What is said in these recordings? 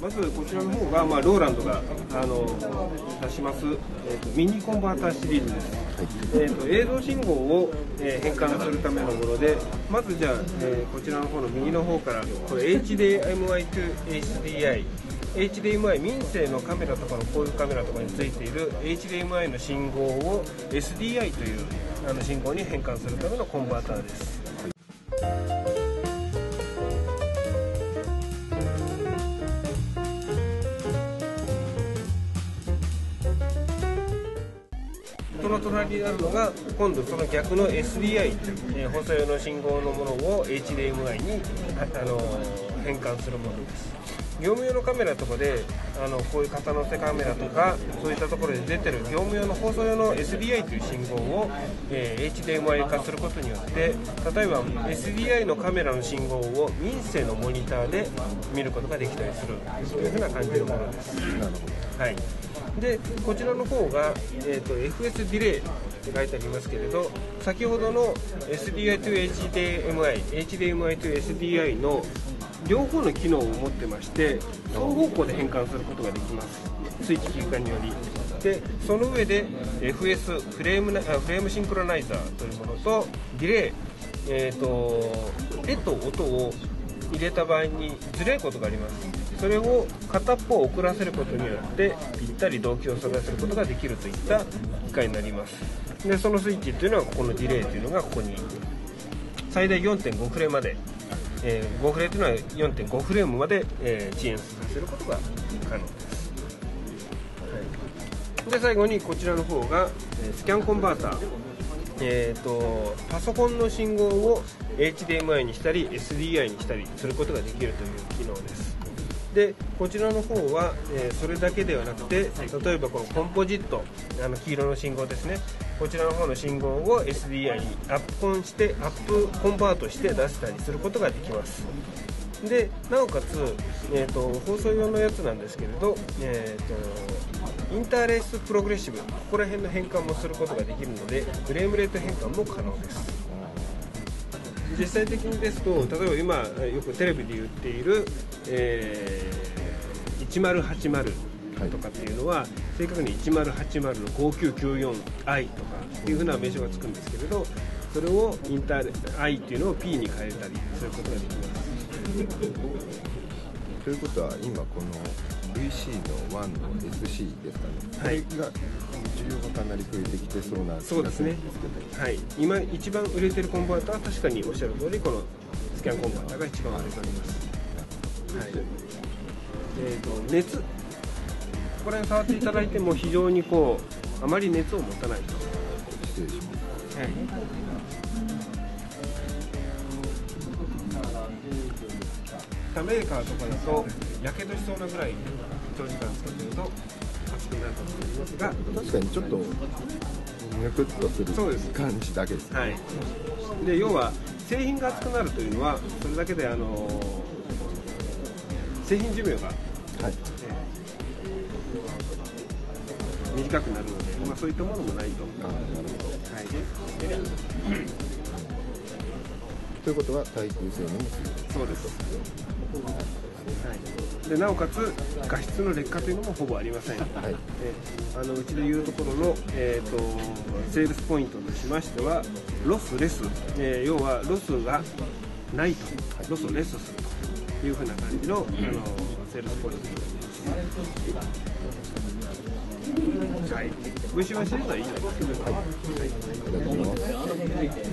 まずこちらの方が、ローランドが出します、ミニコンバーターシリーズです。映像信号を、変換するためのもので、まずじゃあ、こちらの方の右の方からこれ HDMI to SDI。HDMI、民生のカメラとかのこういうカメラとかについている HDMI の信号を SDI という信号に変換するためのコンバーターです。その隣にあるのが今度その逆の SDI、放送用の信号のものを HDMI に変換するものです。業務用のカメラとかでこういう肩乗せカメラとかそういったところで出てる業務用の放送用の SDI という信号を、HDMI 化することによって、例えば SDI のカメラの信号を民生のモニターで見ることができたりするというふうな感じのものです。はい、でこちらの方が、FS ディレイって書いてありますけれど、先ほどの SDI to HDMI、HDMI to SDI の両方の機能を持ってまして、双方向で変換することができます、スイッチ切り替えにより。でその上で FS フレームシンクロナイザーというものとディレイ、絵と音を入れた場合にずれることがあります。それを片っぽ遅らせることによってぴったり同期を揃えることができるといった機械になります。でそのスイッチというのはここのディレイというのがここに最大 4.5 フレまで、5フレというのは 4.5 フレームまで、遅延させることが可能です、はい。で最後にこちらの方がスキャンコンバーター、パソコンの信号を HDMI にしたり SDI にしたりすることができるという機能です。でこちらの方は、それだけではなくて、例えばこのコンポジット、黄色の信号ですね、こちらの方の信号を SDI にアップコンバートして出したりすることができます。でなおかつ、放送用のやつなんですけれど、インターレースプログレッシブ、ここら辺の変換もすることができるので、フレームレート変換も可能です。実際的にですと、例えば今よくテレビで言っている、1080とかっていうのは、はい、正確に1080の 5994i とかっていうふうな名称がつくんですけれど、それをインター i っていうのを p に変えたりすることができます。ということは今この VC-1 の SC ですかね、はい、これが需要がかなり増えてきてそうな気がするんですけど、ね、はい、今一番売れてるコンバーターは確かにおっしゃる通りこのスキャンコンバーターが一番売れております。はい、熱、ここら辺触っていただいても非常にこうあまり熱を持たないと。失礼します、はい、他メーカーとかだとやけどしそうなぐらい長時間使っていると熱くなるかと思いますが、確かにちょっとぬくっとする感じだけですね。はい、で要は製品が熱くなるというのはそれだけで製品寿命が、はい、短くなるので、そういったものもないと思います。はい、ということは耐久性にもそうです、はい、でなおかつ画質の劣化というのもほぼありません、はい。うちでいうところの、セールスポイントとしましてはロスレス、要はロスがないと、はい、ロスをレスするというふうな感じの、セールスポイントです。はい。VC-1シリーズはいいで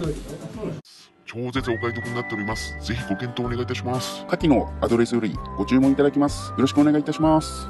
す。超絶お買い得になっております。ぜひご検討お願いいたします。下記のアドレスよりご注文いただきます。よろしくお願いいたします。